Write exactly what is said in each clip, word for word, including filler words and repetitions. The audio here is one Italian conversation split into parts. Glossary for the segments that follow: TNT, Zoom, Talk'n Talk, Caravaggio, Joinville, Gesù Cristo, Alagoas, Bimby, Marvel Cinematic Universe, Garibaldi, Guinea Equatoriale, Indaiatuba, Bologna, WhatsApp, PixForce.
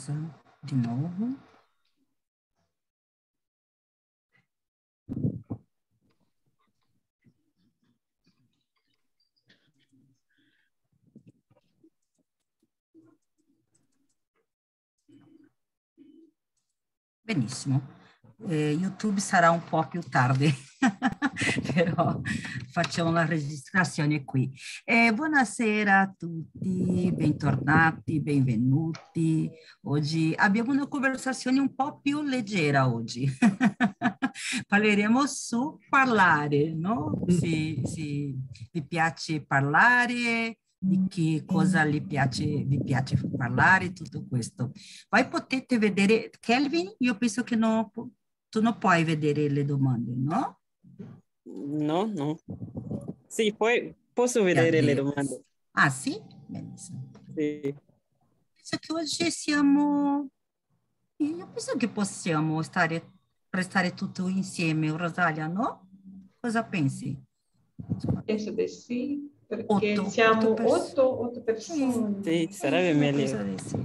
pausa di nuovo. Benissimo. Eh, YouTube sarà un po' più tardi, però facciamo la registrazione qui. Eh, buonasera a tutti, bentornati, benvenuti. Oggi abbiamo una conversazione un po' più leggera oggi. Parleremo su parlare, no? Se, se vi piace parlare, di che cosa vi piace, vi piace parlare, tutto questo. Poi potete vedere, Kelvin, io penso che non... Tu non puoi vedere le domande, no? No, no. Sì, poi posso vedere le domande. Ah, sì? Benissimo. Sì. Penso che oggi siamo... Io penso che possiamo stare, prestare tutto insieme, Rosalia, no? Cosa pensi? Penso di sì, perché otto, siamo otto, pers otto, otto persone. Sì, sarebbe meglio. Sì.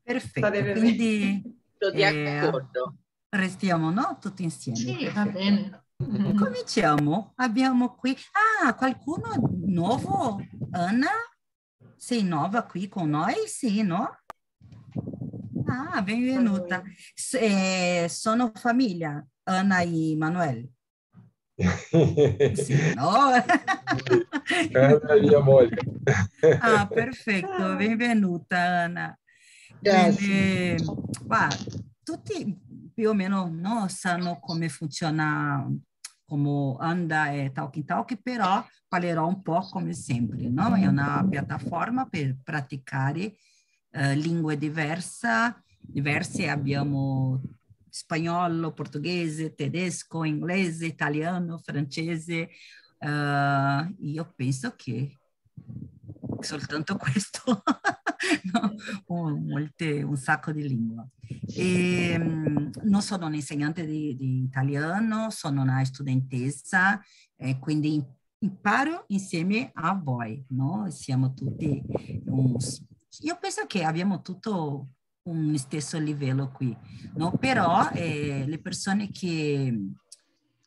Perfetto, sarebbe quindi... Sono d'accordo. Eh, Restiamo, no? Tutti insieme. Sì, va bene. Cominciamo. Abbiamo qui... Ah, qualcuno nuovo? Anna? Sei nuova qui con noi? Sì, no? Ah, benvenuta. Eh, sono famiglia, Anna e Manuel. Sì, no? Anna e mia moglie. Ah, perfetto. Benvenuta, Anna. Grazie. Guarda, tutti... più o meno non sanno come funziona, come anda e talk in talk, però parlerò un po' come sempre, no? È una piattaforma per praticare eh, lingue diverse, diverse, abbiamo spagnolo, portoghese, tedesco, inglese, italiano, francese, eh, io penso che soltanto questo, no? un, molte, un sacco di lingua. E, um, non sono un'insegnante di, di italiano, sono una studentessa, eh, quindi imparo insieme a voi, no? Siamo tutti, un, io penso che abbiamo tutto un stesso livello qui, no? Però eh, le persone che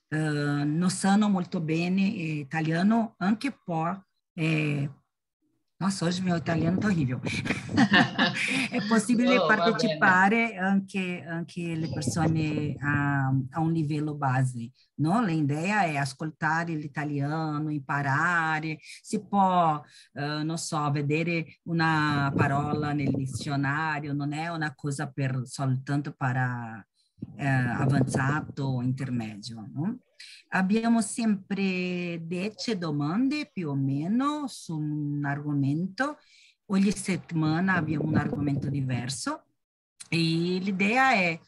eh, non sanno molto bene italiano anche può... Eh, Nossa, oggi il mio italiano è orribile. È possibile oh, partecipare anche, anche le persone a, a un livello base, no? L'idea è ascoltare l'italiano, imparare, si può, eh, non so, vedere una parola nel dizionario, non è una cosa per, soltanto per eh, avanzato o intermedio, no? Abbiamo sempre dieci domande più o meno su un argomento, ogni settimana abbiamo un argomento diverso e l'idea è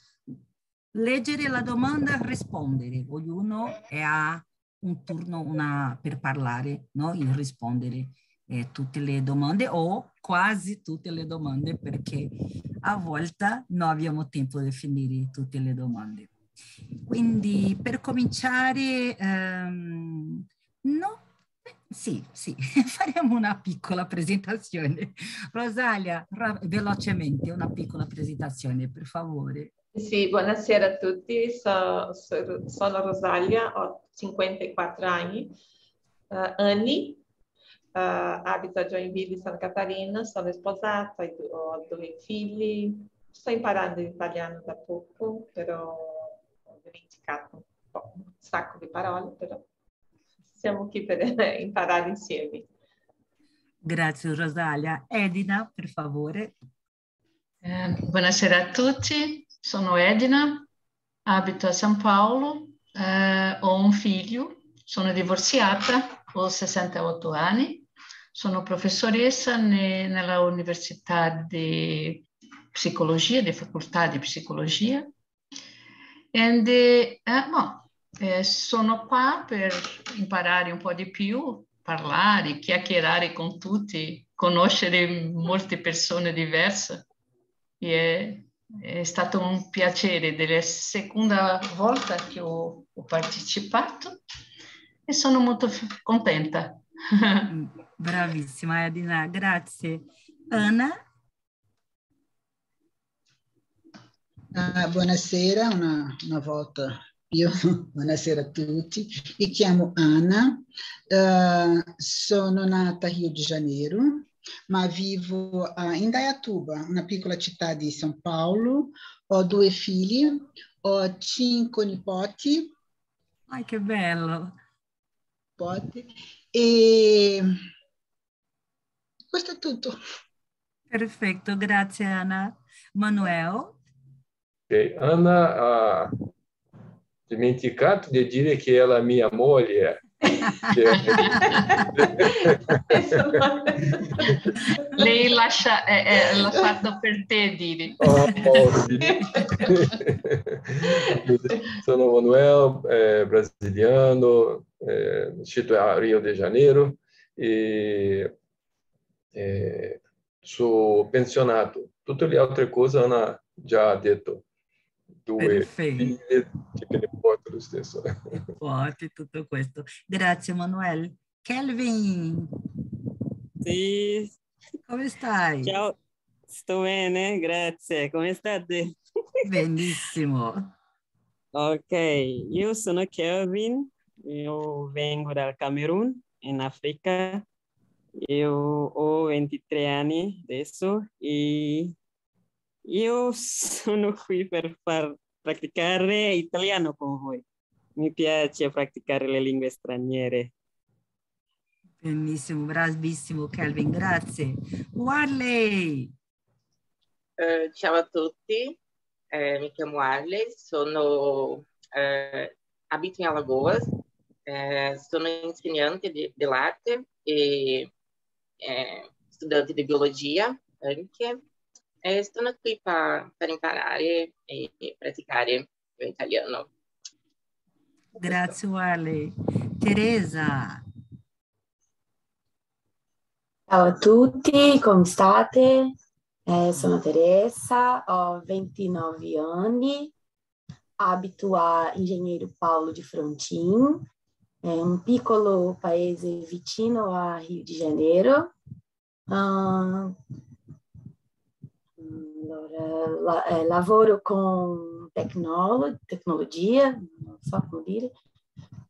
leggere la domanda e rispondere, ognuno ha un turno una, per parlare, no? E rispondere eh, tutte le domande o quasi tutte le domande perché a volte non abbiamo tempo di finire tutte le domande. Quindi per cominciare, um, no, sì, sì, faremo una piccola presentazione. Rosalia, velocemente una piccola presentazione, per favore. Sì, buonasera a tutti, so, so, sono Rosalia, ho cinquantaquattro anni, uh, anni uh, abito a Joinville, Santa Catarina, sono sposata, ho due figli, sto imparando l'italiano da poco, però... dimenticato un po', un sacco di parole, però siamo qui per eh, imparare insieme. Grazie Rosalia. Edina, per favore. Eh, buonasera a tutti, sono Edina, abito a San Paolo, eh, ho un figlio, sono divorziata, ho sessantotto anni, sono professoressa ne, nella Università di Psicologia, di Facoltà di Psicologia. And, eh, no, eh, sono qua per imparare un po' di più, parlare, chiacchierare con tutti, conoscere molte persone diverse. E è, è stato un piacere, è la seconda volta che ho, ho partecipato e sono molto contenta. Bravissima Edina, grazie. Anna? Ah, buonasera, una, una volta io, buonasera a tutti, mi chiamo Anna, uh, sono nata a Rio di Janeiro, ma vivo a Indaiatuba, una piccola città di São Paulo, ho due figli, ho cinque nipoti. Ah, che bello! Nipoti, e questo è tutto. Perfetto, grazie Anna. Manuel? Anna ha dimenticato di dire che ella è mia moglie. Lei lascia, è, è lasciato per te dire. Oh, oh, sì. Sono Manuel, eh, brasiliano, eh, nascito a Rio de Janeiro e eh, sono pensionato. Tutte le altre cose Anna già ha detto. Due figli, porto lo stesso. Porti tutto questo. Grazie, Manuel. Kelvin. Sì. Come stai? Ciao, sto bene, grazie. Come state? Benissimo. Ok, io sono Kelvin, io vengo dal Camerun, in Africa. Io ho ventitré anni adesso e... io sono qui per far praticare italiano con voi. Mi piace praticare le lingue straniere. Benissimo, bravissimo Kelvin, grazie. Warley! Eh, ciao a tutti, eh, mi chiamo Warley, sono, eh, abito in Alagoas, eh, sono insegnante di, di arte e eh, studente di biologia anche. Eh, sono qui per, per imparare e, e praticare l'italiano. Grazie, Ale. Teresa. Ciao a tutti, come state? Eh, sono Teresa, ho ventinove anni, abito a Engenheiro Paulo di Frontin, è un piccolo paese vicino a Rio de Janeiro. Uh, Allora, la, eh, lavoro con tecnolo- tecnologia, non so come dire,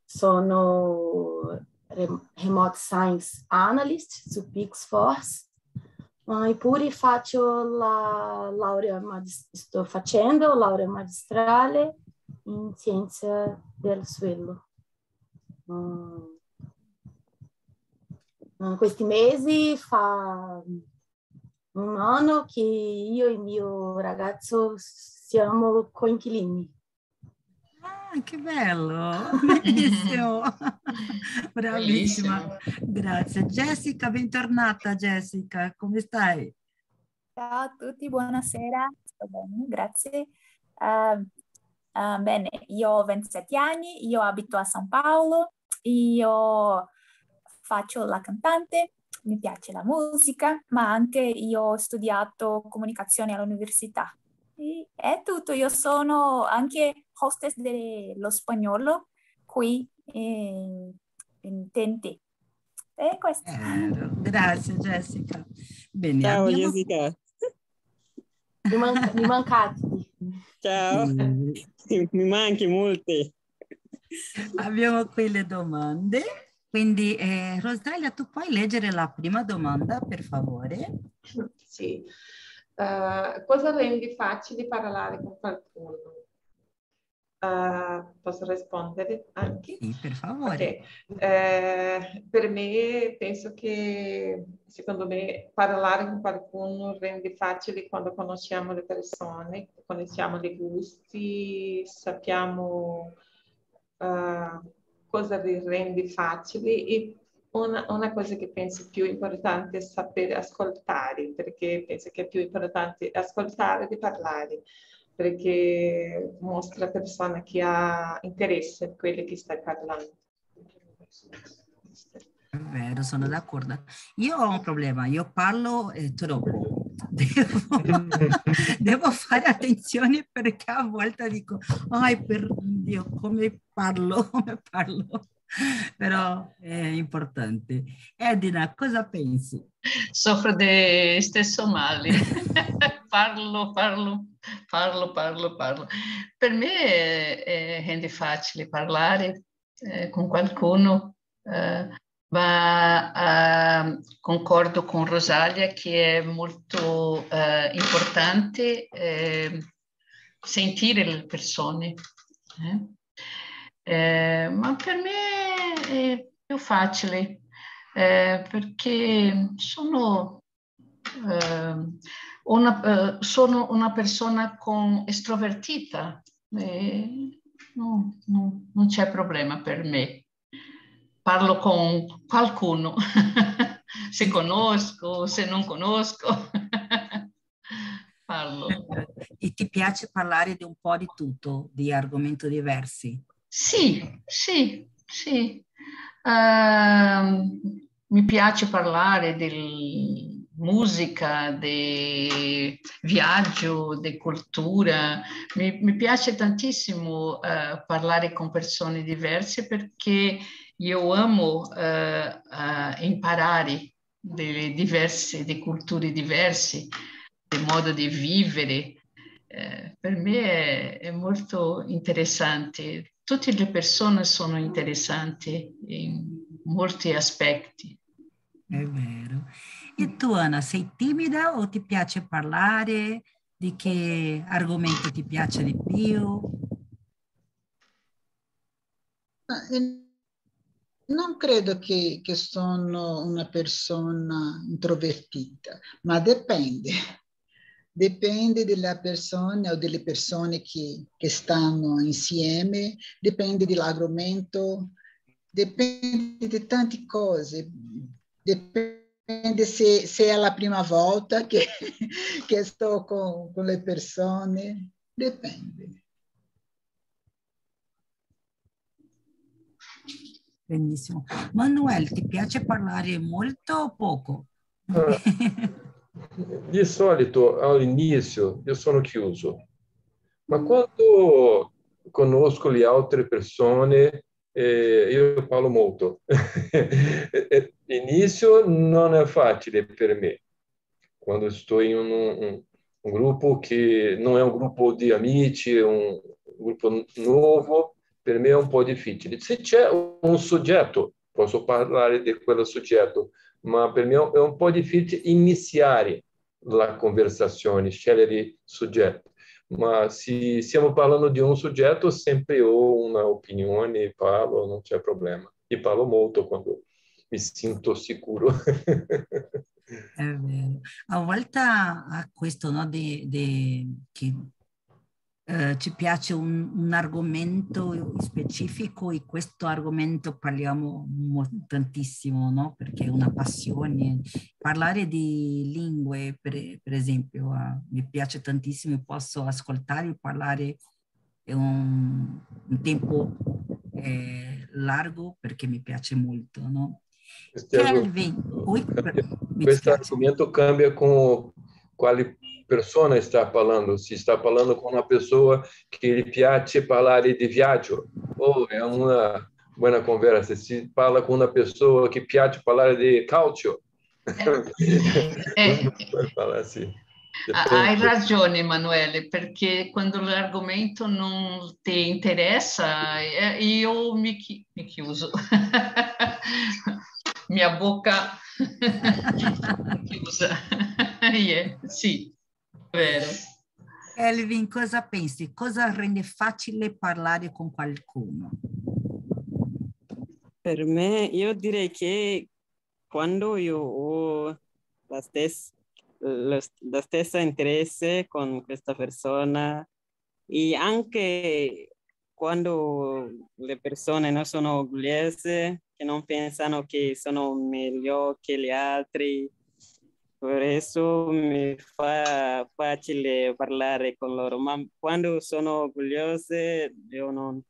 sono rem- Remote Science Analyst su PixForce uh, e pure faccio la laurea, sto facendo laurea magistrale in scienza del suolo. Uh, in questi mesi fa... un anno che io e mio ragazzo siamo coinquilini. Ah, che bello! Bellissimo! Bravissima! Bellissimo. Grazie. Jessica, bentornata Jessica, come stai? Ciao a tutti, buonasera. Sto bene, grazie. Uh, uh, bene, io ho ventisette anni, io abito a São Paulo, io faccio la cantante. Mi piace la musica, ma anche io ho studiato comunicazione all'università. E è tutto, io sono anche hostess dello spagnolo qui in, in T N T. E questo. Eh, grazie Jessica. Bene, ciao abbiamo... Jessica. Mi, man- mi mancati. Ciao, mi manchi molti. Abbiamo qui le domande. Quindi, eh, Rosalia, tu puoi leggere la prima domanda, per favore? Sì. Uh, cosa rende facile parlare con qualcuno? Uh, posso rispondere anche? Sì, per favore. Okay. Uh, per me, penso che, secondo me, parlare con qualcuno rende facile quando conosciamo le persone, conosciamo i gusti, sappiamo... Uh, cosa vi rende facile e una, una cosa che penso più importante è sapere ascoltare, perché penso che è più importante ascoltare che parlare, perché mostra la persona che ha interesse per quello che sta parlando. È vero, sono d'accordo. Io ho un problema, io parlo eh, troppo. Devo, devo fare attenzione perché a volte dico, ai per Dio, come parlo, come parlo. però è importante. Edina, cosa pensi? Soffro dei stesso male. parlo, parlo, parlo, parlo, parlo. Per me eh, rende facile parlare eh, con qualcuno, eh, ma eh, concordo con Rosalia che è molto eh, importante eh, sentire le persone. Eh? Eh, ma per me è più facile eh, perché sono, eh, una, eh, sono una persona con estrovertita, eh, no, no, non c'è problema per me. Parlo con qualcuno, se conosco, se non conosco, parlo. E ti piace parlare di un po' di tutto, di argomenti diversi? Sì, sì, sì. Uh, mi piace parlare di musica, di viaggio, di cultura. Mi, mi piace tantissimo uh, parlare con persone diverse perché io amo uh, uh, imparare delle diverse, di culture diverse, del modo di vivere. Uh, per me è, è molto interessante. Tutte le persone sono interessanti in molti aspetti. È vero. E tu, Anna, sei timida o ti piace parlare? Di che argomento ti piace di più? Non credo che, che sono una persona introvertita, ma dipende. Dipende dalla persona o delle persone che, che stanno insieme, dipende dall'argomento, dipende da tante cose, dipende se, se è la prima volta che, che sto con, con le persone, dipende. Benissimo. Manuel, ti piace parlare molto o poco? Uh. Di solito all'inizio io sono chiuso, ma quando conosco le altre persone eh, io parlo molto. Inizio non è facile per me. Quando sto in un, un, un gruppo che non è un gruppo di amici, è un, un gruppo nuovo, per me è un po' difficile. Se c'è un soggetto, posso parlare di quel soggetto, ma per me è un po' difficile iniziare la conversazione, scegliere il soggetto. Ma se stiamo parlando di un soggetto, sempre ho un'opinione, parlo, non c'è problema. E parlo molto quando mi sento sicuro. È vero. A volte a questo, no, di, di, che eh, ci piace un, un argomento specifico e questo argomento parliamo tantissimo, no? Perché è una passione. Parlare di lingue, per, per esempio, eh, mi piace tantissimo, posso ascoltare e parlare un, un tempo eh, largo perché mi piace molto, no? Questo argomento cambia con quali persona sta parlando, si sta parlando con una persona che gli piace parlare di viaggio, oh, è una buona conversa. Si parla con una persona che piace parlare di calcio. Eh, eh, parlare, sì. Hai ragione, Emanuele, perché quando l'argomento non ti interessa, io mi, chi mi chiuso. Mia bocca chiusa. Yeah, sì. Vero. Elvin, cosa pensi? Cosa rende facile parlare con qualcuno? Per me, io direi che quando io ho la stessa, la, la stessa interesse con questa persona e anche quando le persone non sono orgogliose, che non pensano che sono meglio che gli altri, per eso mi fa facile parlare con loro, ma quando sono orgogliose io non,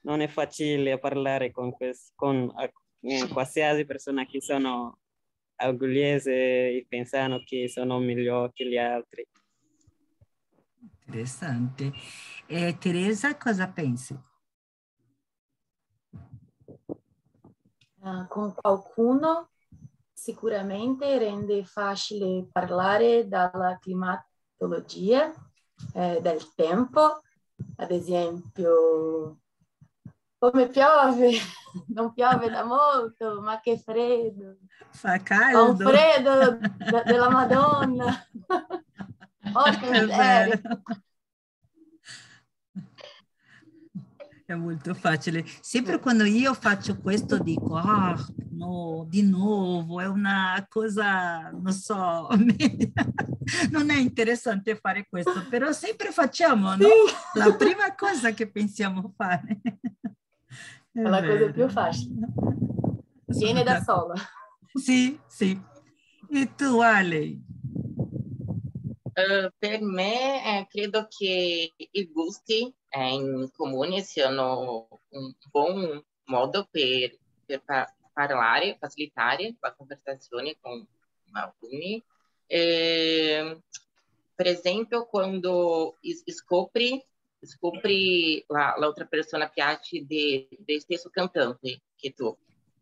non è facile parlare con, quest, con eh, qualsiasi persona che sono orgogliose e pensano che sono migliori che gli altri. Interessante. Eh, Teresa, cosa pensi? uh, con qualcuno sicuramente rende facile parlare della climatologia, eh, del tempo, ad esempio come piove, non piove da molto, ma che freddo, fa caldo, un freddo da, della Madonna. Oh, è molto facile. Sempre quando io faccio questo dico, ah, no, di nuovo, è una cosa, non so, non è interessante fare questo, però sempre facciamo, no? La prima cosa che pensiamo fare. È la cosa più facile. Viene da sola. Sì, sì. E tu, Ale? Uh, per me eh, credo che i gusti eh, in comune siano un buon modo per, per par parlare, facilitare la conversazione con alcuni. Eh, per esempio, quando scopri, scopri l'altra persona piace del stesso cantante che tu.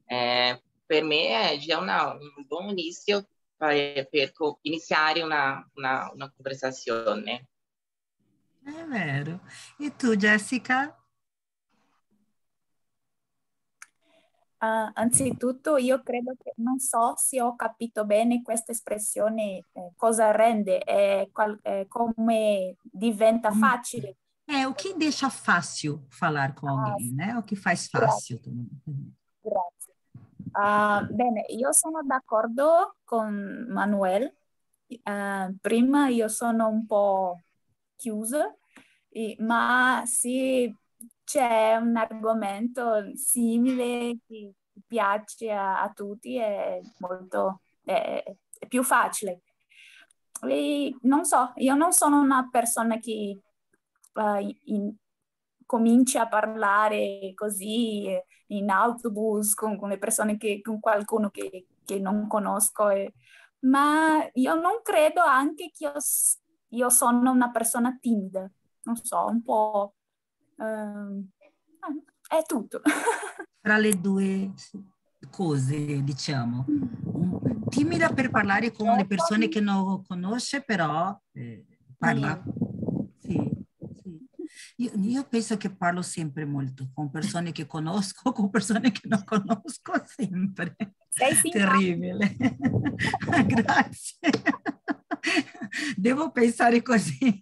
Eh, per me è già una, un buon inizio per, per iniziare una, una, una conversazione. È vero. E tu, Jessica? Uh, anzitutto io credo che, non so se ho capito bene questa espressione, eh, cosa rende, eh, qual, eh, come diventa facile. É o que deixa fácil falar com alguém, né? O que faz fácil também. Grazie. Uh, bene, io sono d'accordo con Manuel. Uh, prima io sono un po' chiusa, e, ma sì, c'è un argomento simile che piace a, a tutti, è molto è, è più facile. E non so, io non sono una persona che uh, in, comincia a parlare così in autobus con, con le persone che, con qualcuno che, che non conosco, e, ma io non credo anche che io, io sono una persona timida, non so, un po' um, è tutto. Tra le due cose, diciamo, timida per parlare con le persone che non conosce, però eh, parla. Sì. Io, io penso che parlo sempre molto con persone che conosco, con persone che non conosco, sempre. Sei terribile. Grazie. Devo pensare così.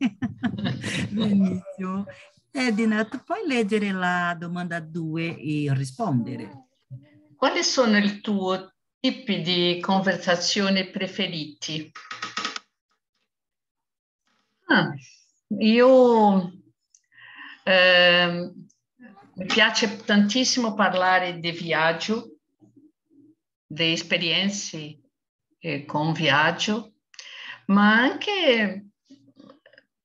Benissimo. Edina, tu puoi leggere la domanda due e rispondere. Quali sono i tuoi tipi di conversazione preferiti? Ah, io... Eh, mi piace tantissimo parlare di viaggio, di esperienze eh, con viaggio, ma anche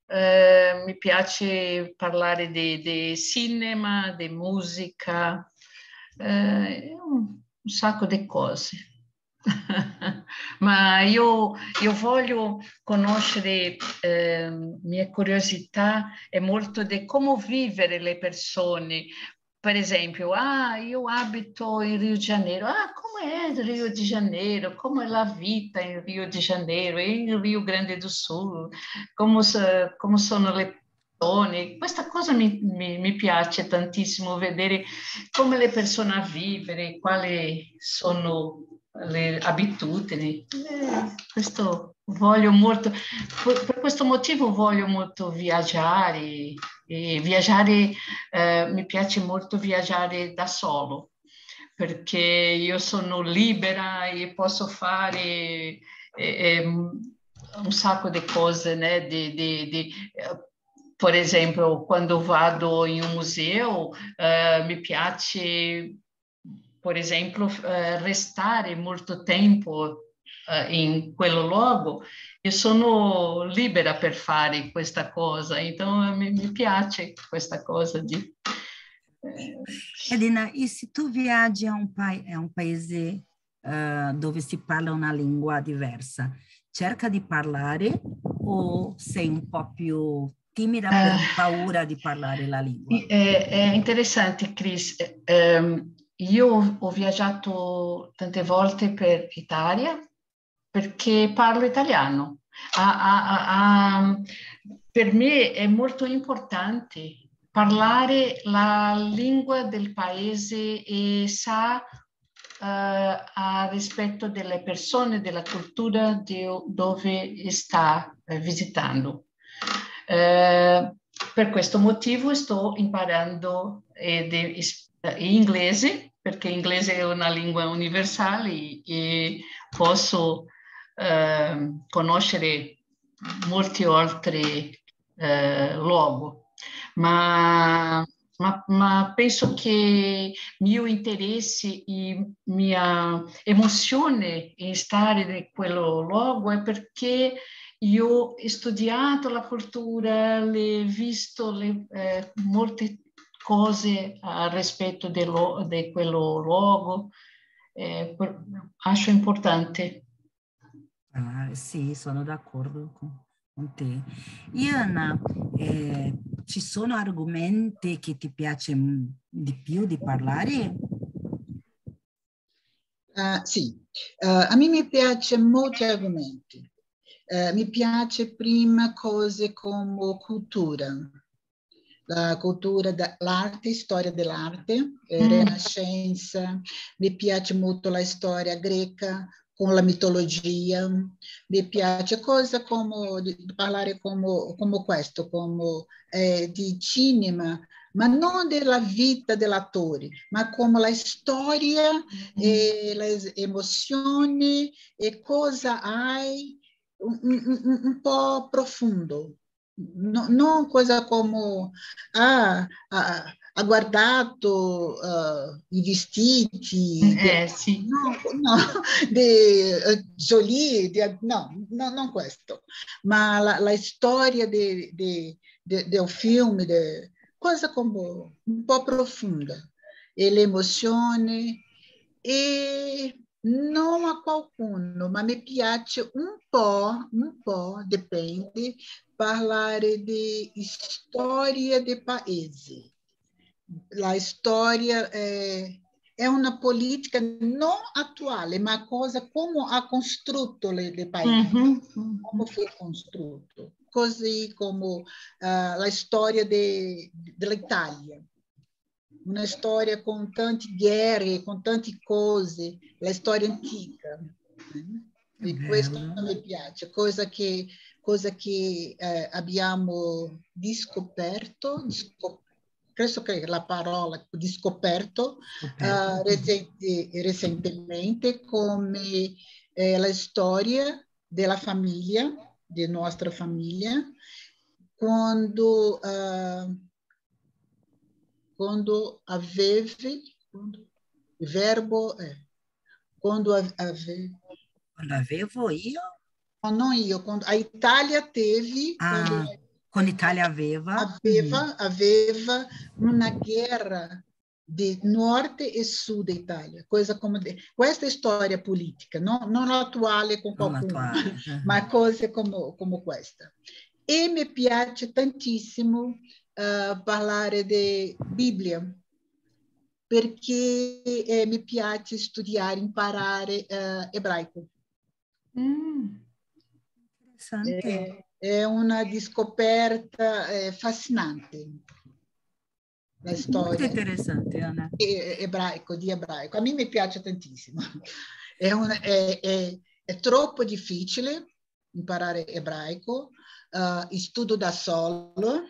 eh, mi piace parlare di, di cinema, di musica, eh, un, un sacco di cose. Ma io, io voglio conoscere, eh, mia curiosità è molto di come vivere le persone. Per esempio, ah, io abito in Rio de Janeiro, ah, come è Rio de Janeiro, come è la vita in Rio de Janeiro, in Rio Grande do Sul, come, come sono le persone. Questa cosa mi, mi, mi piace tantissimo, vedere come le persone vivono, quali sono le abitudini. Eh, questo voglio molto, per, per questo motivo voglio molto viaggiare, e viaggiare eh, mi piace molto viaggiare da solo, perché io sono libera e posso fare eh, eh, un sacco di cose, né? Di, di, di, eh, per esempio, quando vado in un museo eh, mi piace, per esempio, eh, restare molto tempo eh, in quel luogo. Io sono libera per fare questa cosa, então mi, mi piace questa cosa di... Eh. Edina, e se tu viaggi a un, pa a un paese uh, dove si parla una lingua diversa, cerca di parlare o sei un po' più timida per uh, paura di parlare la lingua? È, è interessante, Cris. Um, Io ho viaggiato tante volte per l'Italia perché parlo italiano. Ah, ah, ah, ah. Per me è molto importante parlare la lingua del paese e sa uh, a rispetto delle persone, della cultura di, dove sta uh, visitando. Uh, per questo motivo sto imparando eh, de, uh, inglese, perché l'inglese è una lingua universale e posso Uh, conoscere molti altri uh, luoghi, ma, ma, ma penso che mio interesse e mia emozione in stare in quello luogo è perché io ho studiato la cultura, ho visto le, eh, molte cose a rispetto di de quello luogo, eh, per, acho importante. Ah, sì, sono d'accordo con, con te. Iana, eh, ci sono argomenti che ti piace di più di parlare? Uh, sì, uh, a me mi piace molti argomenti. Uh, mi piace prima cose come cultura, la cultura dell'arte, storia dell'arte, eh, Rinascenza. Mi piace molto la storia greca, con la mitologia. Mi piace cosa come di parlare come, come questo, come eh, di cinema, ma non della vita dell'attore, ma come la storia, mm-hmm. e le emozioni e cosa hai un, un, un po' profondo. No, non cosa come ah, ah, ha guardato uh, i vestiti, eh, de, sì. no, no, di uh, Jolie, de, no, no, non questo, ma la, la storia de, de, de, del film, de, cosa come un po' profonda, e le emozioni, e non a qualcuno, ma mi piace un po', un po', dipende, parlare di storia del paese. La storia eh, è una politica non attuale, ma cosa come ha costruito il paese, mm-hmm. come fu costruito, così come uh, la storia de, dell'Italia. Una storia con tante guerre, con tante cose, la storia antica. E mm-hmm. questo mi piace, cosa che, cosa che eh, abbiamo discoperto, discoperto. Penso che la parola di scoperto uh, recente, recentemente come eh, la storia della famiglia, della nostra famiglia, quando, uh, quando avevi, quando, il verbo è, quando avevi. Quando avevo io? No, non io, quando a Italia tevi. Ah. Quando, con l'Italia aveva? Aveva, aveva una guerra di nord e sud Italia. Cosa come de... Questa è storia politica, no? Non attuale con qualcuno, attuale. Ma cose come, come questa. E mi piace tantissimo uh, parlare di Bibbia, perché eh, mi piace studiare, imparare uh, ebraico. Mm. Interessante. Eh, È una scoperta eh, affascinante, la storia. Molto interessante, Anna. E, ebraico, di ebraico. A me mi piace tantissimo. È, una, è, è, è troppo difficile imparare ebraico, uh, studio da solo,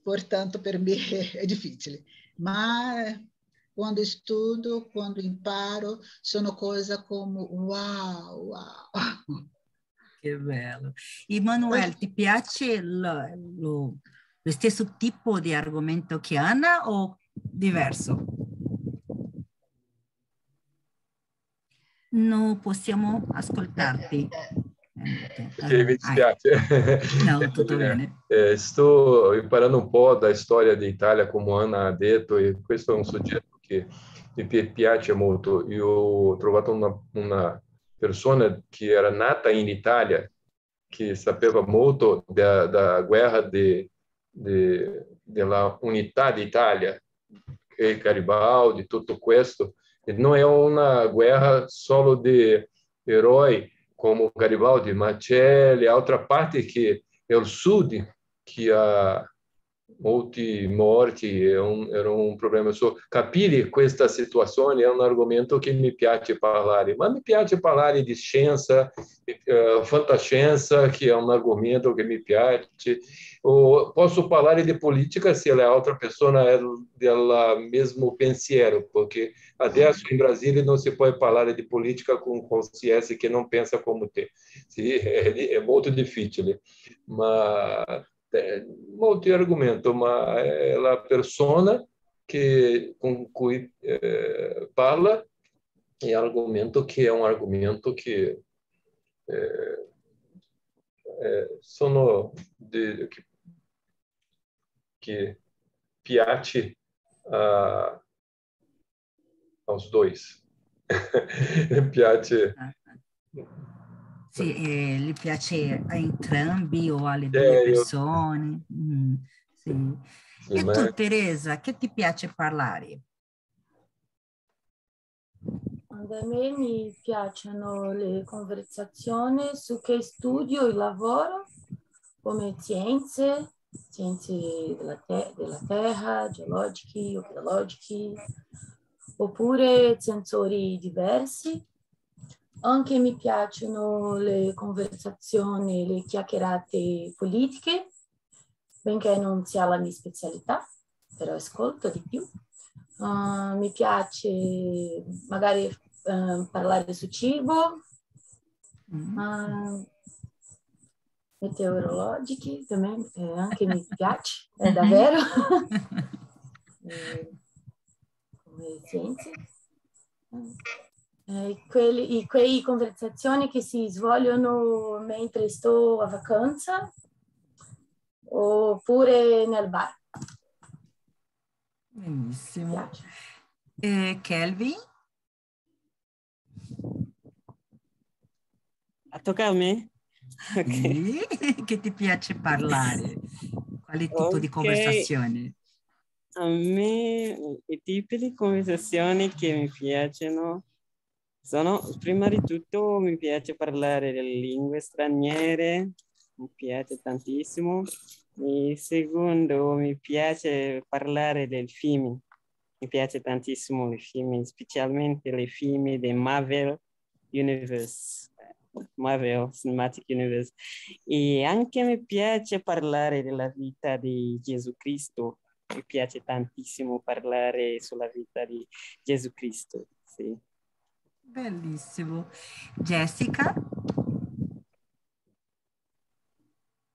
portanto per me è difficile. Ma quando studio, quando imparo, sono cose come wow, wow. Che bello. Emanuele, ti piace lo, lo, lo stesso tipo di argomento che Anna o diverso? No, possiamo ascoltarti. Sì, mi dispiace. No, tutto bene. Eh, sto imparando un po' da storia d'Italia, come Anna ha detto, e questo è un soggetto che mi piace molto. Io ho trovato una... una persona che era nata in Italia, che sapeva molto della guerra de, de, della unità d'Italia, e Garibaldi, tutto questo. Non è una guerra solo di eroi come Garibaldi, ma c'è l'altra parte che è il sud, che ha molti morti, è un, era un problema. So, capire questa situazione è un argomento che mi piace parlare, ma mi piace parlare di scienza, uh, fantascienza, che è un argomento che mi piace. O posso parlare di politica se l'altra persona è del mesmo pensiero, perché adesso in Brasile non si può parlare di politica con qualsiasi che non pensa come te. Sì, è, è molto difficile, ma molti argomenti, ma è la persona che, con cui eh, parla è un argomento che è un argomento che eh, eh, sono de, che, che piace a, aos dois. Piace. Sì, eh, gli piace a entrambi o alle due persone. Mm, sì. Sì, e ma... tu, Teresa, che ti piace parlare? A me mi piacciono le conversazioni su che studio e lavoro, come scienze, scienze della, te della terra, geologiche o biologiche, oppure sensori diversi. Anche mi piacciono le conversazioni, le chiacchierate politiche, benché non sia la mia specialità, però ascolto di più. Uh, mi piace magari uh, parlare su cibo, uh, meteorologiche também, anche mi piace, è davvero. E, come scienze. Eh, quelli, i, quei conversazioni che si svolgono mentre sto a vacanza oppure nel bar. Benissimo. Eh, Kelvin? A tocca a me? Okay. Eh, che ti piace parlare? Quale tipo okay. di conversazione? A me i tipi di conversazioni che mi piacciono sono, prima di tutto, mi piace parlare delle lingue straniere, mi piace tantissimo. E secondo, mi piace parlare dei film, mi piace tantissimo i film, specialmente i film di Marvel Universe, Marvel Cinematic Universe. E anche mi piace parlare della vita di Gesù Cristo, mi piace tantissimo parlare sulla vita di Gesù Cristo, sì. Bellissimo. Jessica?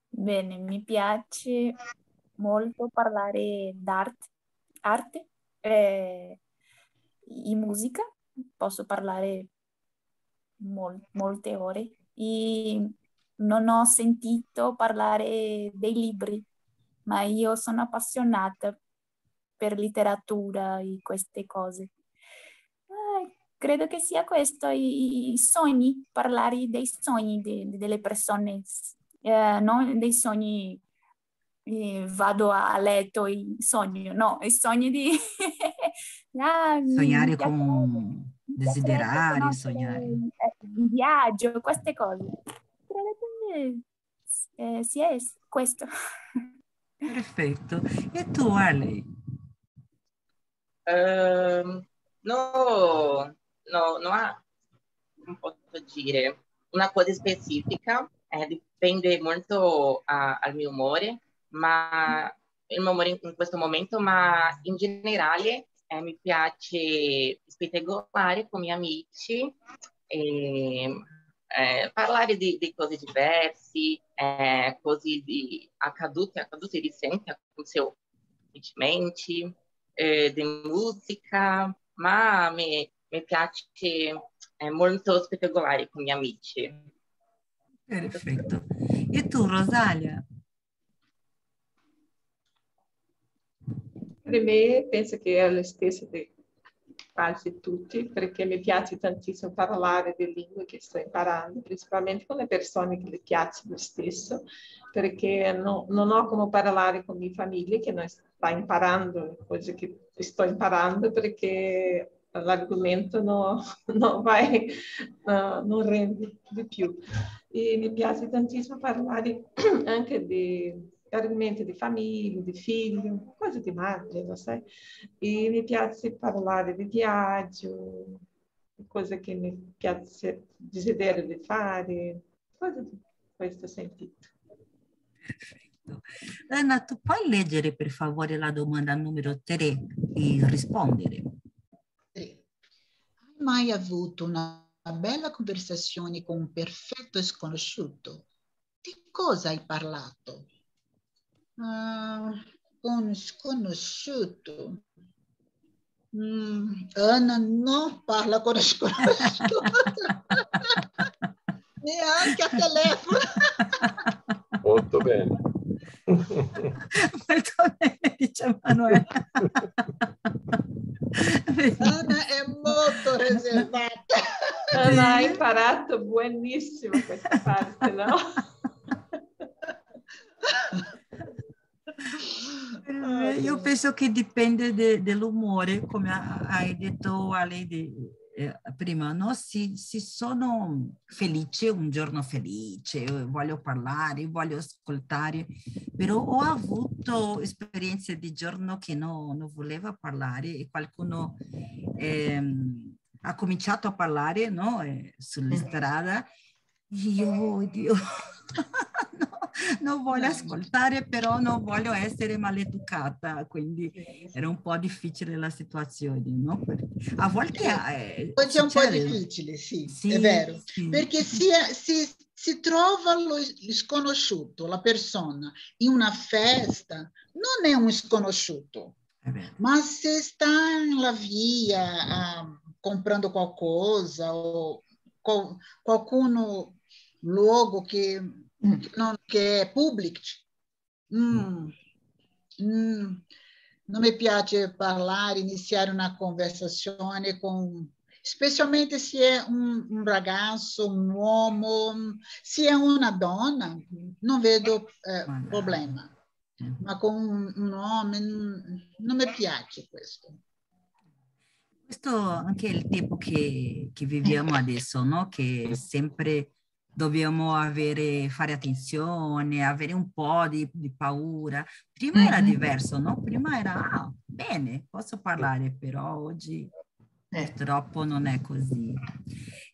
Bene, mi piace molto parlare d'arte, arte e eh, musica. Posso parlare mol molte ore. E non ho sentito parlare dei libri, ma io sono appassionata per letteratura e queste cose. Credo che sia questo, i sogni, parlare dei sogni de, de, delle persone, eh, non dei sogni eh, vado a letto e sogno, no, i sogni di... ah, sognare con desiderare, no, sognare. Viaggio, queste cose. Credo che eh, sia questo. Perfetto. E tu, Ale? Um, no... No, non, ha, non posso dire una cosa specifica, eh, dipende molto dal mio umore, ma il mio umore in questo momento, ma in generale eh, mi piace spettacolare con i miei amici, eh, eh, parlare di, di cose diverse, eh, cose di accadute, accadute recenti, con seu sentimenti, eh, di musica, ma mi... Mi piace, è molto spettacolare con gli amici. Perfetto. E tu, Rosalia? Per me penso che è lo stesso di quasi tutti, perché mi piace tantissimo parlare delle lingue che sto imparando, principalmente con le persone che le piacciono stesso, perché no, non ho come parlare con mia famiglia che non sta imparando le cose che sto imparando, perché l'argomento no, no vai, no, non rende di più. E mi piace tantissimo parlare anche di argomenti di famiglia, di figlio, cose di madre, lo sai? E mi piace parlare di viaggio, cose che mi piace, desiderio di fare, cose di questo sentito. Perfetto. Anna, tu puoi leggere per favore la domanda numero tre e rispondere? Sì. Hai mai avuto una bella conversazione con un perfetto sconosciuto? Di cosa hai parlato? Uh, con sconosciuto. Mm, Anna non parla con sconosciuto neanche a telefono. Molto bene. Molto bene, dice Manuela. Anna è molto riservata. Anna ha imparato buonissimo questa parte, no? Io penso che dipende de, dell'umore, come hai detto Ale di, eh, prima, no? Se, se sono felice, un giorno felice, voglio parlare, voglio ascoltare, però ho avuto esperienze di giorno che no, non voleva parlare e qualcuno eh, ha cominciato a parlare, no? eh, sulla strada, io odio. Non voglio ascoltare, però non voglio essere maleducata, quindi era un po' difficile la situazione, no? A volte è, è un po' difficile, sì, sì, è vero, sì. Perché si, si, si trova lo sconosciuto, la persona, in una festa, non è un sconosciuto, è ma se sta nella via ah, comprando qualcosa o qual, qualcuno, luogo che... Non, che è pubblico. Mm. Mm. Non mi piace parlare, iniziare una conversazione con, specialmente se è un, un ragazzo, un uomo, se è una donna, non vedo eh, problema. Ma con un, un uomo non mi piace questo. Questo anche è il tempo che, che viviamo adesso, no? Che sempre dobbiamo avere, fare attenzione, avere un po' di, di paura. Prima era diverso, no? Prima era, ah, bene, posso parlare, però oggi purtroppo non è così.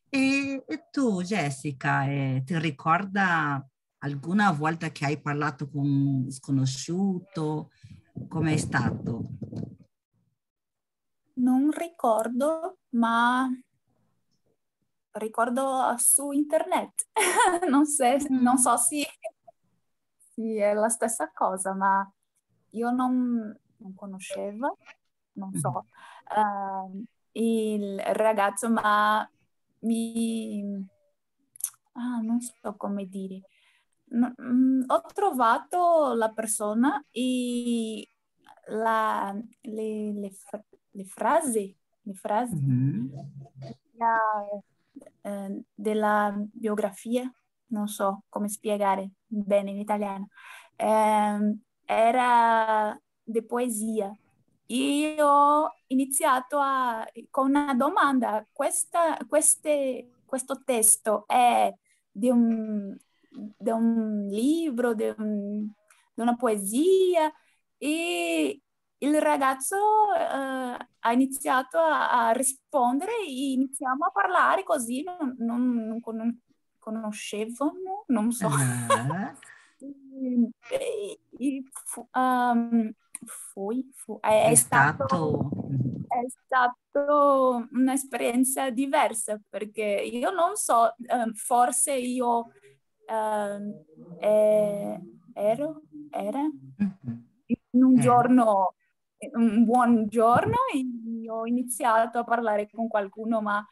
E, e tu, Jessica, eh, ti ricorda alguna volta che hai parlato con un sconosciuto? Com'è stato? Non ricordo, ma... ricordo su internet, non, se, non so se, se è la stessa cosa, ma io non, non conoscevo, non so, uh, il ragazzo, ma mi... Ah, non so come dire. No, mh, ho trovato la persona e la, le, le, fr le frasi, le frasi, mm-hmm. la, della biografia, non so come spiegare bene in italiano, eh, era di poesia. Io ho iniziato a, con una domanda, questa, queste, questo testo è di un, di un libro, di, un, di una poesia, e il ragazzo uh, ha iniziato a, a rispondere e iniziamo a parlare così, non, non, non conoscevamo, non so. Uh-huh. e, e fu, um, fui, fu, è, è, stato, stato... è stato un'esperienza diversa, perché io non so, um, forse io um, eh, ero, era in un giorno... un buon giorno e ho iniziato a parlare con qualcuno, ma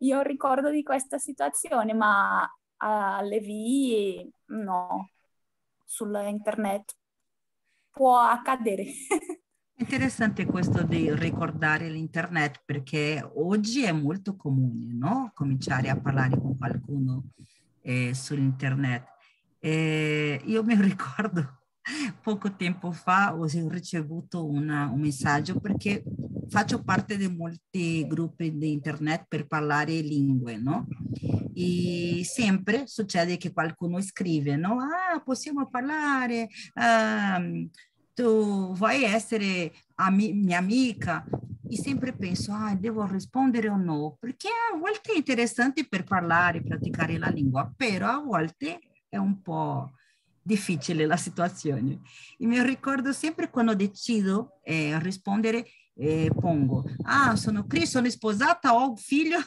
io ricordo di questa situazione, ma alle vie no, sull'internet può accadere. Interessante questo di ricordare l'internet, perché oggi è molto comune, no? Cominciare a parlare con qualcuno eh, sull'internet. Eh, io mi ricordo poco tempo fa ho ricevuto una, un messaggio, perché faccio parte di molti gruppi di internet per parlare lingue, no? E sempre succede che qualcuno scrive, no? Ah, possiamo parlare, ah, tu vuoi essere ami- mia amica? E sempre penso, ah, devo rispondere o no? Perché a volte è interessante per parlare, praticare la lingua, però a volte è un po' difficile la situazione. E mi ricordo sempre quando decido eh, rispondere, eh, pongo, ah, sono qui, sono sposata, ho un figlio,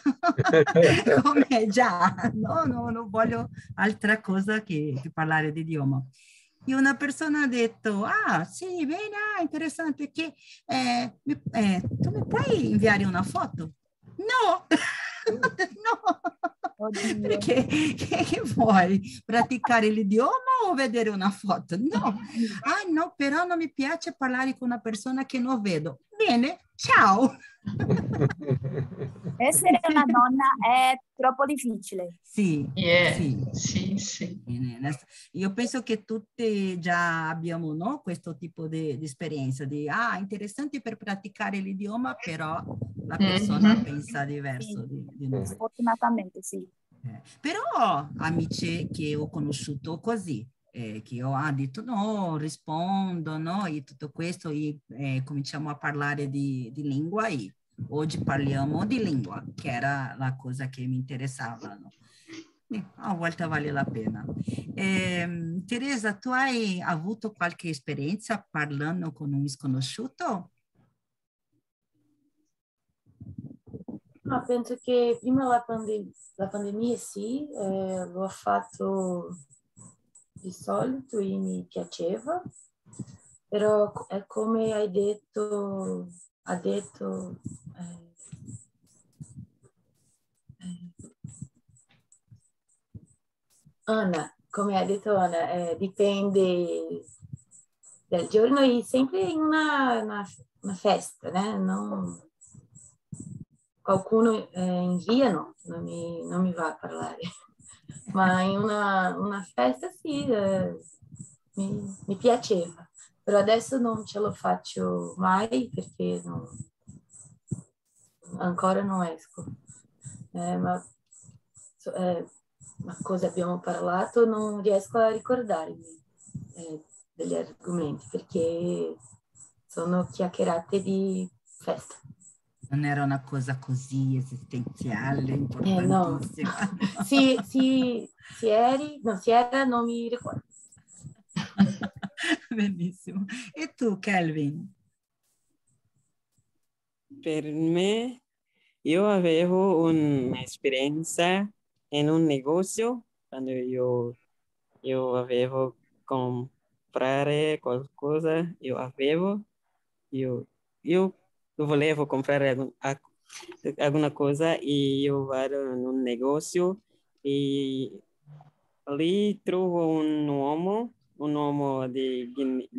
come già, no, no, non voglio altra cosa che, che parlare di idioma. E una persona ha detto, ah, sì, bene, ah, interessante, che eh, mi, eh, tu mi puoi inviare una foto? No, no, oddio. Perché che, che vuoi? Praticare l'idioma o vedere una foto? No, ah no, però non mi piace parlare con una persona che non vedo. Bene, ciao. Essere una donna è troppo difficile. Sì, yeah, sì, sì, sì. Io penso che tutti già abbiamo, no, questo tipo di, di esperienza, di ah, interessante per praticare l'idioma, però la persona mm-hmm. pensa diverso sì. di, di noi. Fortunatamente sì. Eh, però amici che ho conosciuto così, Eh, che io ha detto no, rispondo, no, e tutto questo, e eh, cominciamo a parlare di, di lingua, e oggi parliamo di lingua, che era la cosa che mi interessava, no? Eh, a volte vale la pena. Eh, Teresa, tu hai avuto qualche esperienza parlando con un sconosciuto? No, penso che prima la, pandem- la pandemia sì, eh, l'ho fatto di solito e mi piaceva, però è come hai detto, ha detto eh, eh, Anna, come ha detto Anna, eh, dipende dal giorno e sempre in una, una, una festa, né? Non, qualcuno eh, invia, no, non mi, non mi va a parlare. Ma in una, una festa sì, eh, mi, mi piaceva, però adesso non ce lo faccio mai perché non, ancora non esco. Eh, ma, so, eh, ma cosa abbiamo parlato non riesco a ricordarmi eh, degli argomenti perché sono chiacchierate di festa. Non era una cosa così esistenziale, importantissima. Eh, no. sì, sì, sì, eri, no, si era, non mi ricordo. Benissimo. E tu, Kelvin? Per me, io avevo un'esperienza in un negozio, quando io, io avevo comprare qualcosa, io avevo, io... io volevo comprare alguna cosa e io vado in un negozio e lì trovo un uomo, un uomo di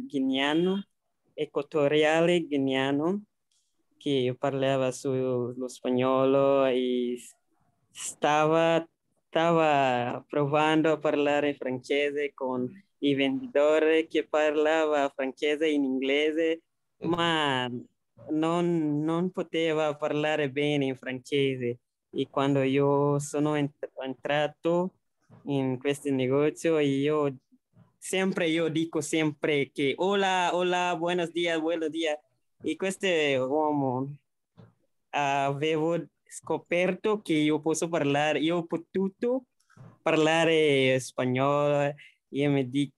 guineano, equatoriale guineano, che parlava sullo spagnolo e stava, stava provando a parlare francese con il venditore che parlava francese in inglese, ma Non, non poteva parlare bene in francese e quando io sono entrato in questo negozio io sempre io dico sempre che hola, hola, buenos días, buenos días, e questo uomo avevo scoperto che io posso parlare, io ho potuto parlare spagnolo e mi dico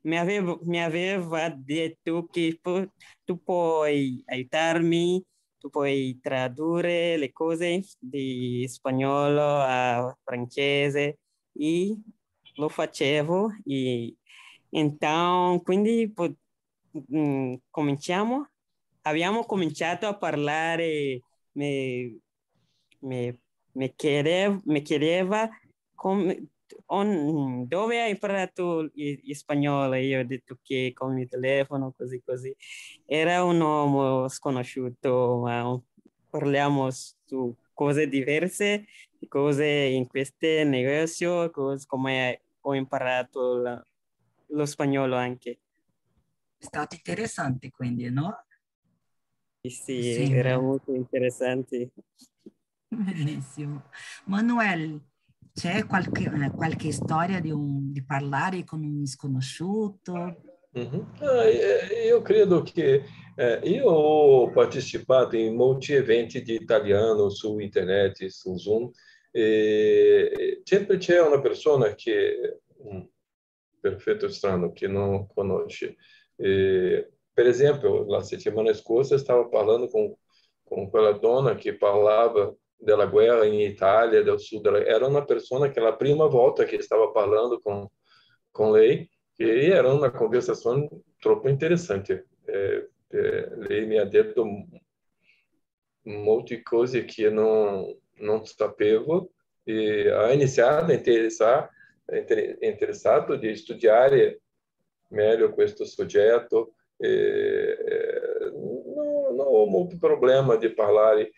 Mi aveva, mi aveva detto che pu- tu puoi aiutarmi, tu puoi tradurre le cose di spagnolo a francese e lo facevo. E então, quindi po- mh, cominciamo, abbiamo cominciato a parlare, mi, mi, mi chiedeva, mi chiedeva come, on, dove hai imparato il, il spagnolo? Io ho detto che con il telefono, così così. Era un uomo sconosciuto, ma parliamo su cose diverse, cose in questo negozio, cose come ho imparato la, lo spagnolo anche. È stato interessante quindi, no? Sì, sì, era molto interessante. Benissimo. Manuel, c'è qualche, qualche storia di, un, di parlare con un sconosciuto? Mm-hmm. Ah, io credo che eh, io ho partecipato in molti eventi di italiano su internet, su Zoom, e sempre c'è una persona che un perfetto strano che non conosce. E, per esempio, la settimana scorsa stavo parlando con, con quella donna che parlava della guerra in Italia, del sud. Era una persona che la prima volta che stava parlando con, con lei, e era una conversazione troppo interessante. Eh, eh, lei mi ha detto molte cose che non, non sapevo e ha iniziato a interessare, interessato di studiare meglio questo soggetto. Eh, eh, non, non ho molto problema di parlare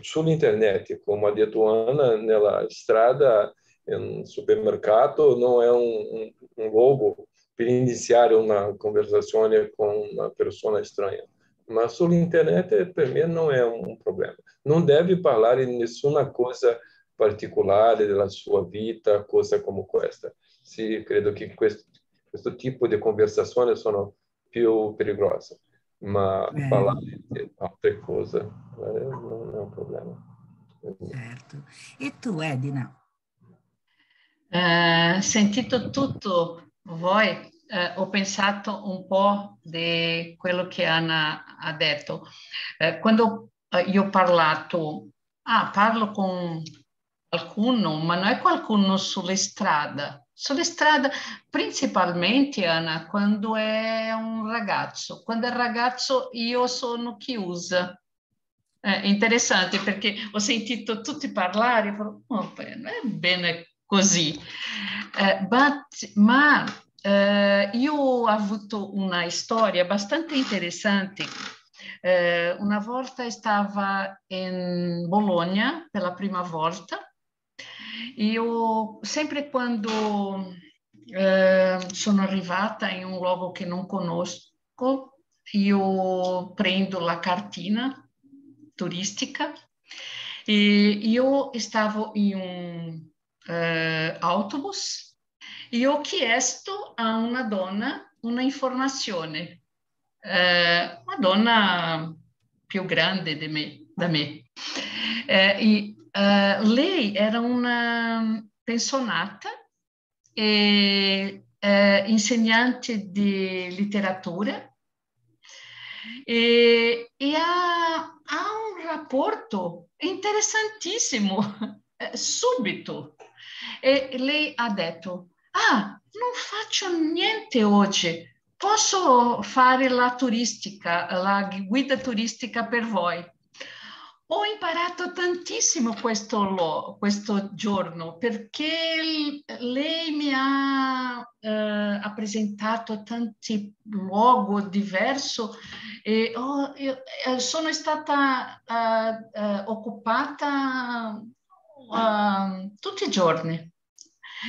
sull'internet, come ha detto Anna, nella strada, in supermercato, non è un, un, un luogo per iniziare una conversazione con una persona strana, ma sull'internet per me non è un problema. Non deve parlare di nessuna cosa particolare della sua vita, cosa come questa. Sì, credo che questo, questo tipo di conversazioni sono più pericolose, ma eh. parlare di altre cose eh, non è un problema. Certo. E tu, Edina? Eh, sentito tutto voi, eh, ho pensato un po' di quello che Anna ha detto. Eh, quando eh, io ho parlato, ah, parlo con qualcuno, ma non è qualcuno sulle strade. Sulle strade, principalmente, Anna, quando è un ragazzo. Quando è ragazzo io sono chiusa. Eh, interessante, perché ho sentito tutti parlare, oh, bene, bene così, eh, but, ma eh, io ho avuto una storia abbastanza interessante. Eh, una volta stavo in Bologna per la prima volta. Io sempre quando eh, sono arrivata in un luogo che non conosco, io prendo la cartina turistica e io stavo in un Uh, autobus e ho chiesto a una donna una informazione, uh, una donna più grande di me, da me. Uh, e, uh, lei era una pensionata e uh, insegnante di letteratura e, e ha, ha un rapporto interessantissimo subito. E lei ha detto, ah, non faccio niente oggi, posso fare la turistica, la guida turistica per voi. Ho imparato tantissimo questo, questo giorno, perché lei mi ha, eh, ha presentato tanti luoghi diversi e oh, io, sono stata eh, eh, occupata Uh, tutti i giorni.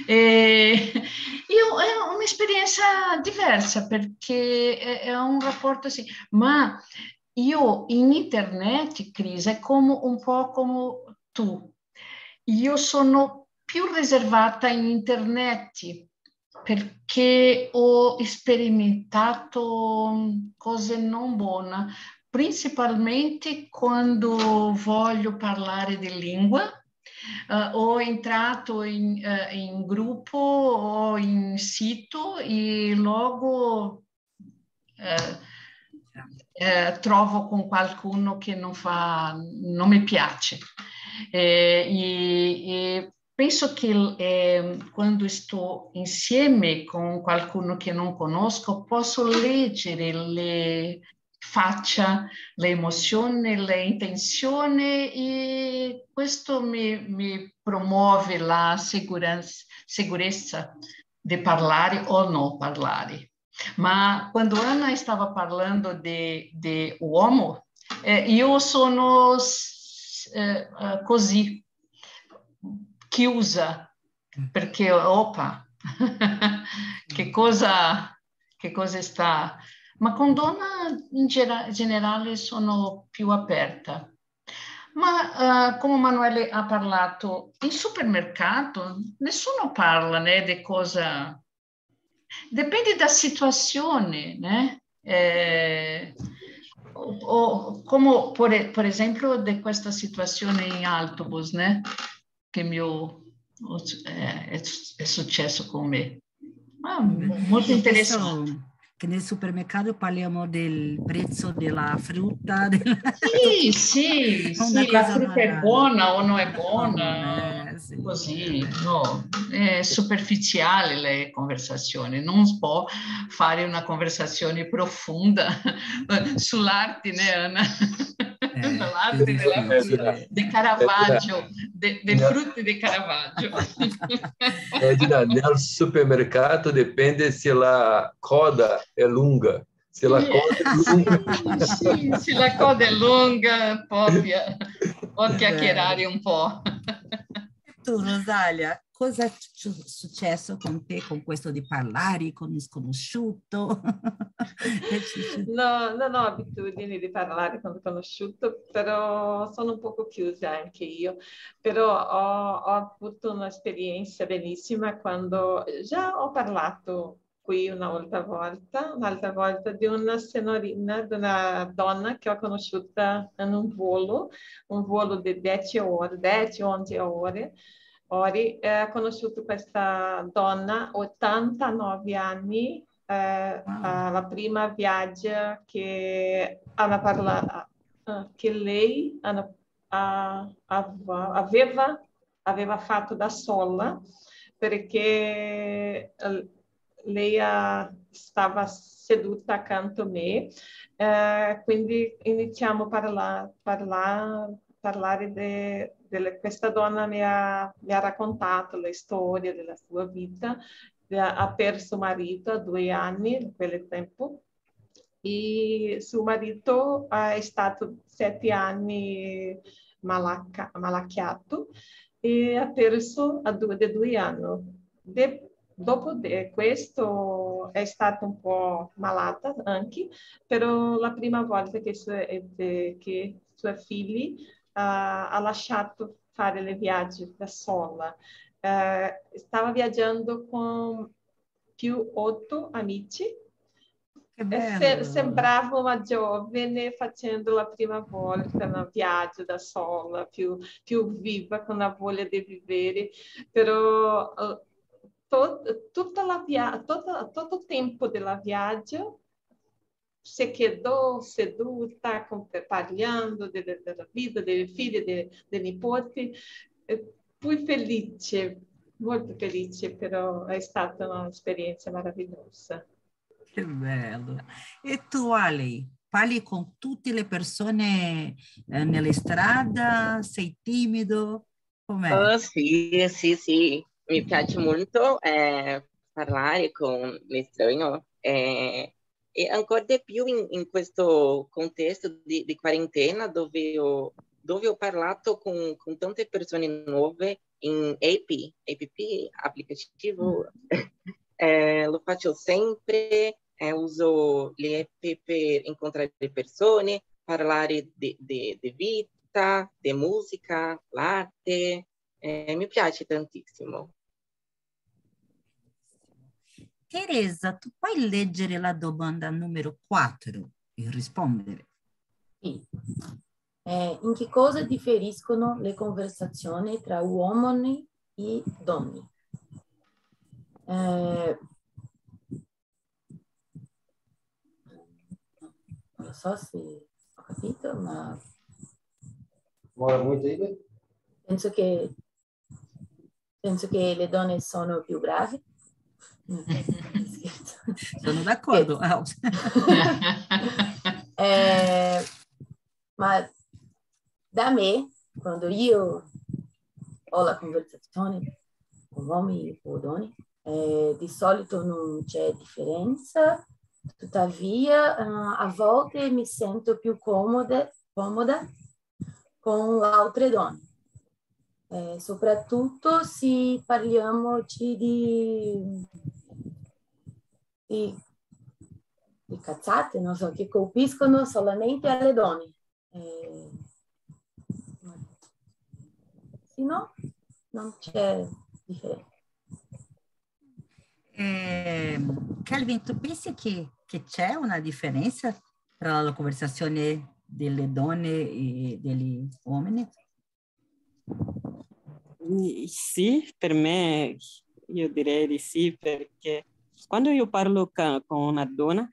E io è un'esperienza diversa perché è, è un rapporto sì, ma io in internet, Cris, è come un po' come tu. Io sono più riservata in internet perché ho sperimentato cose non buone, principalmente quando voglio parlare di lingua. Uh, ho entrato in, uh, in gruppo o in sito e luego uh, uh, trovo con qualcuno che non, fa, non mi piace. Eh, e, e penso che eh, quando sto insieme con qualcuno che non conosco posso leggere le faccia, le emozioni, le intenzioni, e questo mi, mi promuove la sicurezza, sicurezza di parlare o non parlare. Ma quando Anna stava parlando di, di uomo, eh, io sono eh, così, chiusa, perché, opa, che cosa, che cosa sta... Ma con donna in generale sono più aperta. Ma uh, come Manuele ha parlato, in supermercato nessuno parla, né, di cosa... Dipende da situazione, né? Eh, o, o come, per, per esempio, di questa situazione in autobus, né? Che mio, eh, è, è successo con me. Ah, molto interessante. Che nel supermercato parliamo del prezzo della frutta. Della... Sì, sì, sì, la frutta è buona o non è buona, eh, sì, così, eh. No, è superficiale le conversazioni, non si può fare una conversazione profonda sull'arte, né, Anna? Eh, l'arte della frutta, di Caravaggio, dei de frutti di Caravaggio. Edna, nel supermercato dipende se la coda è lunga, se la coda è lunga. Sì, se la coda è lunga, può chiacchierare un po'. Tu, Rosalia, cosa è successo con te con questo di parlare con un sconosciuto? No, non ho abitudini di parlare con un sconosciuto, però sono un poco chiusa anche io. Però ho, ho avuto un'esperienza bellissima quando già ho parlato qui una volta volta, un'altra volta, di una signorina, di una donna che ho conosciuta in un volo, un volo di dieci ore, dieci, undici ore. Ori, eh, ho conosciuto questa donna, ottantanove anni, eh, wow. Alla prima viaggio che, hanno parlato, che lei hanno, a, aveva, aveva fatto da sola, perché lei stava seduta accanto a me, eh, quindi iniziamo a parla, parla, parlare di... Questa donna mi ha, mi ha raccontato le storie della sua vita, ha perso marito a due anni in quel tempo e suo marito è stato sette anni malacca, malacchiato e ha perso a due, di due anni. De, dopo de questo è stata un po' malata anche, però la prima volta che i suoi figli Uh, ha lasciato fare le viaggi da sola. Uh, stava viaggiando con più otto amici. Se, sembrava una giovane facendo la prima volta un viaggio da sola, più, più viva, con la voglia di vivere. Però uh, tot, tutta la via, tot, tutto il tempo della viaggio se quedò seduta, parlando della, della vita, dei figli, dei, dei nipoti, più felice, molto felice, però è stata un'esperienza meravigliosa. Che bello! E tu, Ale, parli con tutte le persone eh, nella strada? Sei timido? Com'è? Oh, sì, sì, sì. Mi piace molto eh, parlare con l'estraneo. Eh. E ancora di più in, in questo contesto di, di quarantena dove ho, dove ho parlato con, con tante persone nuove in app, app, applicativo, eh, lo faccio sempre, eh, uso le app per incontrare le persone, parlare di, di, di vita, di musica, l'arte, eh, mi piace tantissimo. Teresa, tu puoi leggere la domanda numero quattro e rispondere? Sì. Eh, in che cosa differiscono le conversazioni tra uomini e donne? Eh, non so se ho capito, ma... Penso che, penso che le donne sono più brave. Sono d'accordo. Eh, ma da me, quando io ho la conversazione con uomini o donne, eh, di solito non c'è differenza, tuttavia eh, a volte mi sento più comoda, comoda con altre donne, eh, soprattutto se parliamo di, di, di cazzate, non so, che colpiscono solamente alle donne. Eh, se no, non c'è differenza. Eh, Kelvin, tu pensi che c'è una differenza tra la conversazione delle donne e degli uomini? Sì, per me io direi di sì, perché quando io parlo con una donna,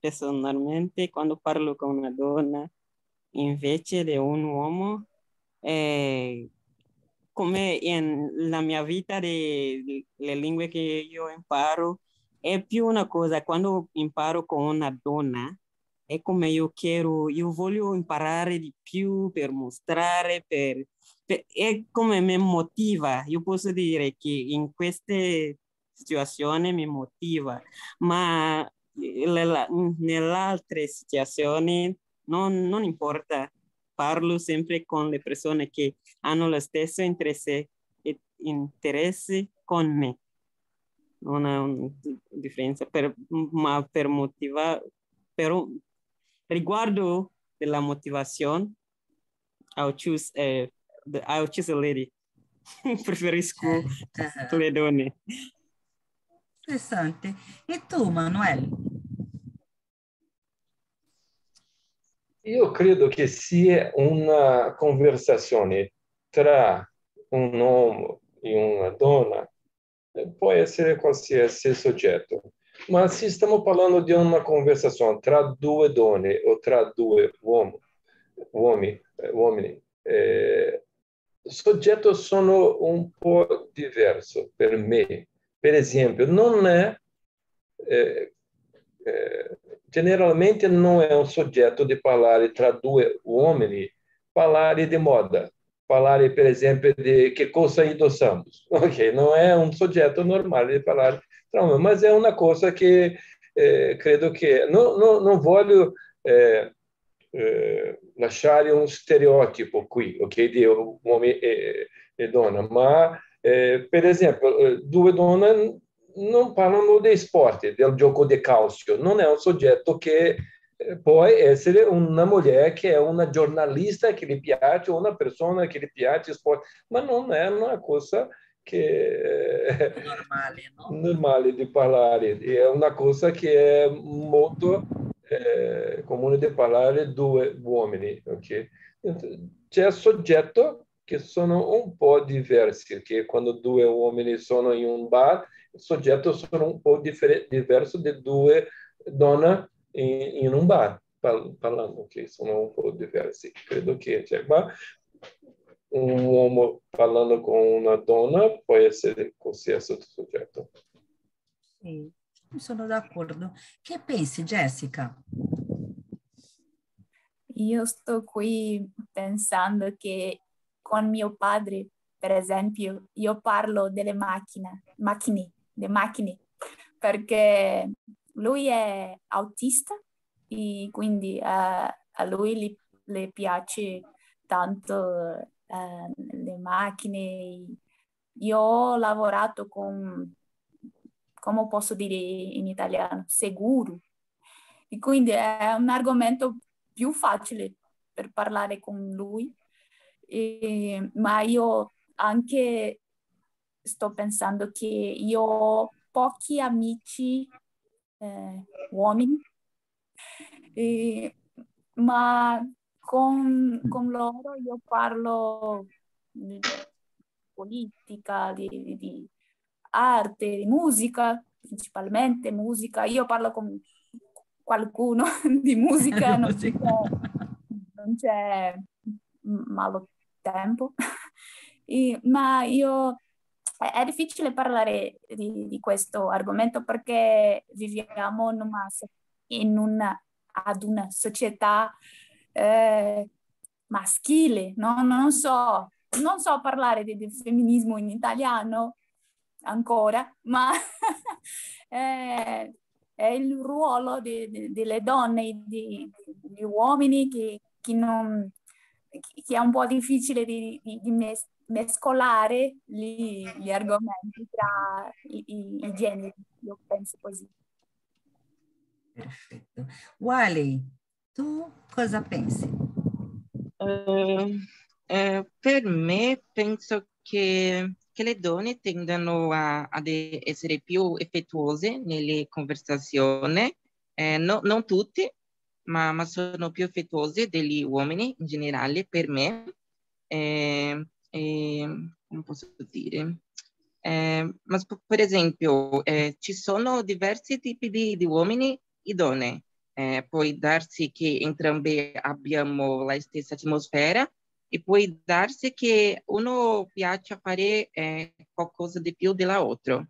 personalmente, quando parlo con una donna invece di un uomo, eh, come nella mia vita di, le lingue che io imparo, è più una cosa, quando imparo con una donna, è come io chiedo, io voglio imparare di più per mostrare, per, per, è come mi motiva. Io posso dire che in queste situazioni mi motiva, ma nell'altra situazione non, non importa. Parlo sempre con le persone che hanno lo stesso interesse, interesse con me. Non è una differenza, per, ma per motivare, però riguardo della motivazione, I'll choose, eh, the, I'll choose a lady. Preferisco le donne. Interessante. E tu, Manuel? Io credo che sia una conversazione tra un uomo e una donna, può essere qualsiasi soggetto, ma se stiamo parlando di una conversazione tra due donne o tra due uomo, uomini, uomini eh, i soggetti sono un po' diversi per me. Per esempio, non è, eh, eh, generalmente non è un soggetto di parlare tra due uomini, parlare di moda. Parlare, per esempio, di che cosa indossiamo. Ok, non è un soggetto normale di parlare tra uomini, ma è una cosa che eh, credo che... Non, non, non voglio eh, eh, lasciare un stereotipo qui, ok, di uomo e, e donna, ma, eh, per esempio, due donne non parlano dei sport, del gioco di calcio. Non è un soggetto che... può essere una moglie che è una giornalista che le piace, una persona che le piace sport, ma non è una cosa che è normale, no? normale di parlare, è una cosa che è molto eh, comune di parlare due uomini. Okay? C'è soggetti che sono un po' diversi, che quando due uomini sono in un bar, il soggetto sono un po' diverso di due donne in un bar, parlando che sono un po' diversi, credo che cioè, ma un uomo parlando con una donna può essere qualsiasi soggetto. Sì, sono d'accordo. Che pensi, Jessica? Io sto qui pensando che con mio padre, per esempio, io parlo delle macchine, macchine, le macchine, perché... lui è autista e quindi uh, a lui le piace tanto uh, le macchine. Io ho lavorato con, come posso dire in italiano, seguro. E quindi è un argomento più facile per parlare con lui. E, ma io anche sto pensando che io ho pochi amici Eh, uomini, e, ma con, con loro io parlo di politica, di, di, di arte, di musica, principalmente musica. Io parlo con qualcuno di musica, non c'è, non c'è malo tempo, e, ma io... È difficile parlare di, di questo argomento perché viviamo in una, in una ad una società eh, maschile, no? non, so, non so parlare di, di femminismo in italiano ancora, ma è, è il ruolo di, di, delle donne, di, degli uomini che, che, non, che è un po' difficile di, di, di mescolare gli, gli argomenti tra i, i, i generi, io penso così. Perfetto. Wally, tu cosa pensi? Uh, uh, per me penso che, che le donne tendano a, ad essere più affettuose nelle conversazioni, eh, no, non tutte, ma, ma sono più affettuose degli uomini in generale per me. Eh, eh, come posso dire? Eh, ma per esempio eh, ci sono diversi tipi di, di uomini e donne, eh, può darsi che entrambi abbiamo la stessa atmosfera e può darsi che uno piaccia fare eh, qualcosa di più dell'altro,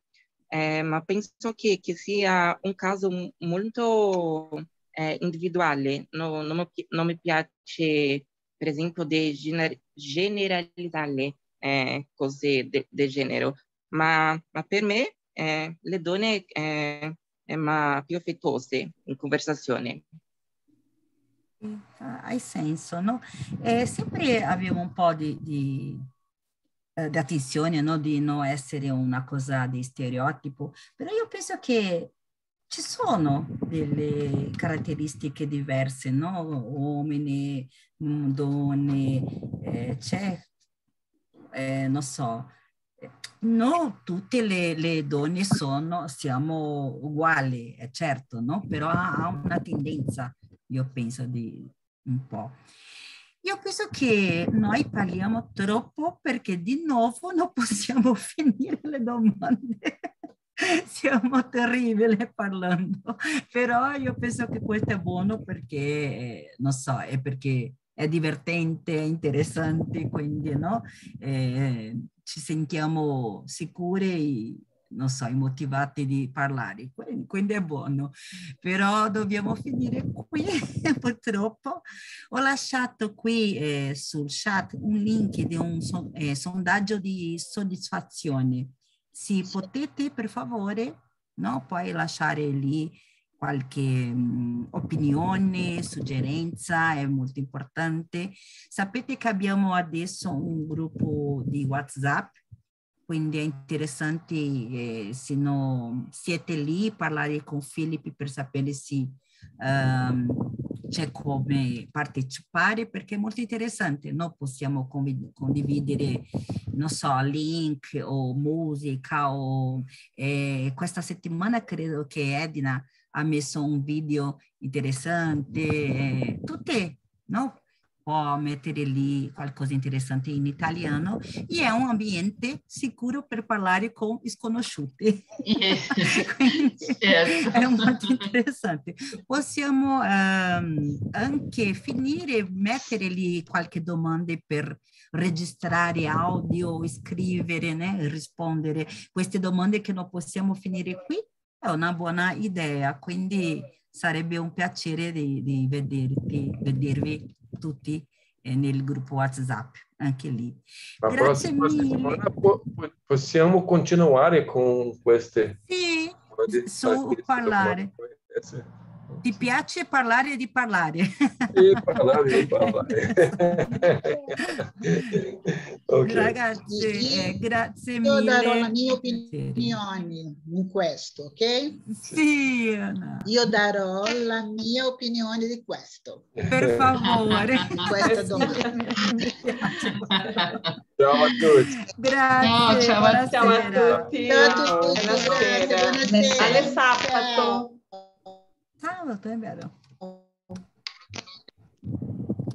eh, ma penso che, che sia un caso molto eh, individuale, no, non, non mi piace per esempio di gener generalizzare eh, cose del genere. Ma, ma per me eh, le donne eh, ma più affettuose in conversazione. Hai senso, no? Eh, sempre avevo un po' di, di, eh, di attenzione, no? Di non essere una cosa di stereotipo, però io penso che ci sono delle caratteristiche diverse, no? Uomini, donne, eh, c'è, eh, non so, non tutte le, le donne sono, siamo uguali, è certo, no? Però ha una tendenza, io penso, di un po'. Io penso che noi parliamo troppo perché di nuovo non possiamo finire le domande. Siamo terribili parlando, però io penso che questo è buono perché, non so, è perché è divertente, è interessante, quindi, no? Eh, ci sentiamo sicure e, non so, motivati di parlare, quindi è buono. Però dobbiamo finire qui, purtroppo. Ho lasciato qui eh, sul chat un link di un so eh, sondaggio di soddisfazione. Se potete, per favore, no? Poi lasciare lì qualche mh, opinione, suggerenza, è molto importante. Sapete che abbiamo adesso un gruppo di WhatsApp, quindi è interessante eh, se non siete lì, parlare con Filippo per sapere se um, c'è come partecipare, perché è molto interessante, no? Possiamo condividere, non so, link o musica o, eh, questa settimana credo che Edna ha messo un video interessante, eh, tutte, no? Può mettere lì qualcosa interessante in italiano e è un ambiente sicuro per parlare con sconosciuti. Quindi, certo. È molto interessante. Possiamo um, anche finire, mettere lì qualche domanda per registrare audio, scrivere, né? Rispondere queste domande che non possiamo finire qui. È una buona idea, quindi sarebbe un piacere di, di vederti, vedervi tutti eh, nel gruppo WhatsApp, anche lì. La Grazie prossima settimana po possiamo continuare con queste. Sì, su parlare. Ti piace parlare di parlare? Sì, parlare di parlare. Okay. Ragazzi, eh, grazie mille. Io darò la mia opinione in questo, ok? Sì. Anna. Io darò la mia opinione di questo. Per favore. Di questa domanda. Ciao a tutti. Grazie. Ciao a, ciao a tutti. Ciao a tutti. Buonasera. Buonasera. Alle sabato. Ciao, è vero.